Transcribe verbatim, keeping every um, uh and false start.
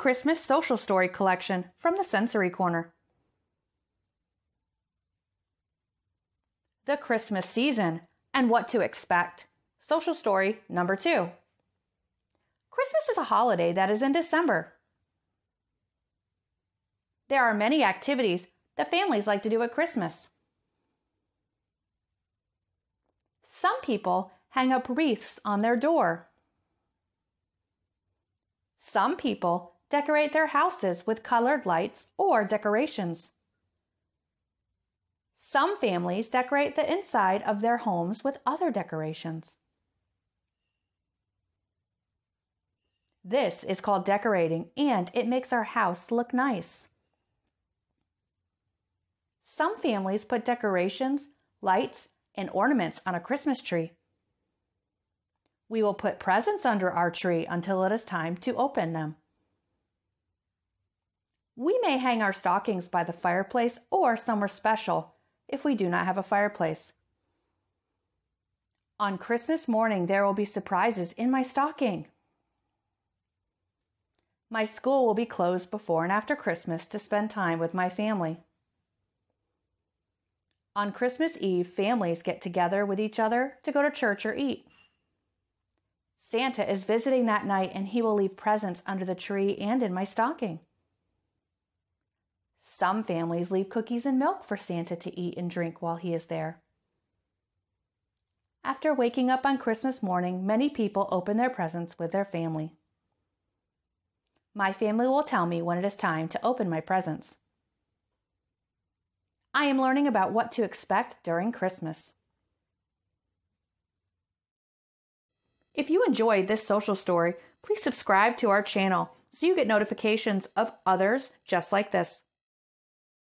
Christmas Social Story Collection from The Sensory Corner. The Christmas season and what to expect. Social story number two. Christmas is a holiday that is in December. There are many activities that families like to do at Christmas. Some people hang up wreaths on their door. Some people decorate their houses with colored lights or decorations. Some families decorate the inside of their homes with other decorations. This is called decorating, and it makes our house look nice. Some families put decorations, lights, and ornaments on a Christmas tree. We will put presents under our tree until it is time to open them. We may hang our stockings by the fireplace or somewhere special if we do not have a fireplace. On Christmas morning, there will be surprises in my stocking. My school will be closed before and after Christmas to spend time with my family. On Christmas Eve, families get together with each other to go to church or eat. Santa is visiting that night, and he will leave presents under the tree and in my stocking. Some families leave cookies and milk for Santa to eat and drink while he is there. After waking up on Christmas morning, many people open their presents with their family. My family will tell me when it is time to open my presents. I am learning about what to expect during Christmas. If you enjoyed this social story, please subscribe to our channel so you get notifications of others just like this.